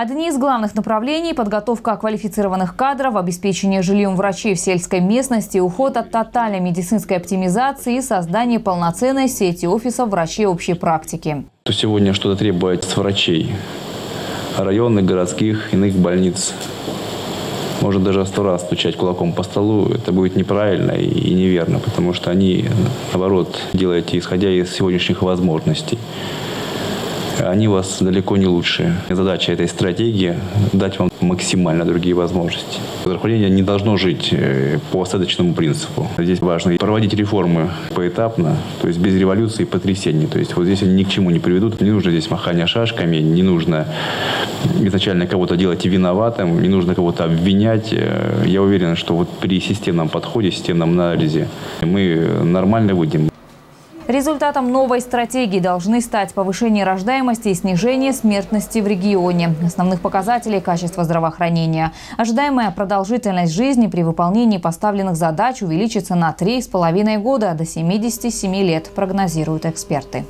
Одни из главных направлений – подготовка квалифицированных кадров, обеспечение жильем врачей в сельской местности, уход от тотальной медицинской оптимизации и создание полноценной сети офисов врачей общей практики. Сегодня что-то требуется с врачей районных, городских, иных больниц. Можно даже 100 раз стучать кулаком по столу. Это будет неправильно и неверно, потому что они, наоборот, делаете, исходя из сегодняшних возможностей. Они у вас далеко не лучшие. Задача этой стратегии – дать вам максимально другие возможности. Здравоохранение не должно жить по остаточному принципу. Здесь важно проводить реформы поэтапно, то есть без революции и потрясений. То есть вот здесь они ни к чему не приведут. Не нужно здесь махание шашками, не нужно изначально кого-то делать виноватым, не нужно кого-то обвинять. Я уверен, что вот при системном подходе, системном анализе мы нормально выйдем. Результатом новой стратегии должны стать повышение рождаемости и снижение смертности в регионе. Основных показателей качества здравоохранения. Ожидаемая продолжительность жизни при выполнении поставленных задач увеличится на 3,5 года до 77 лет, прогнозируют эксперты.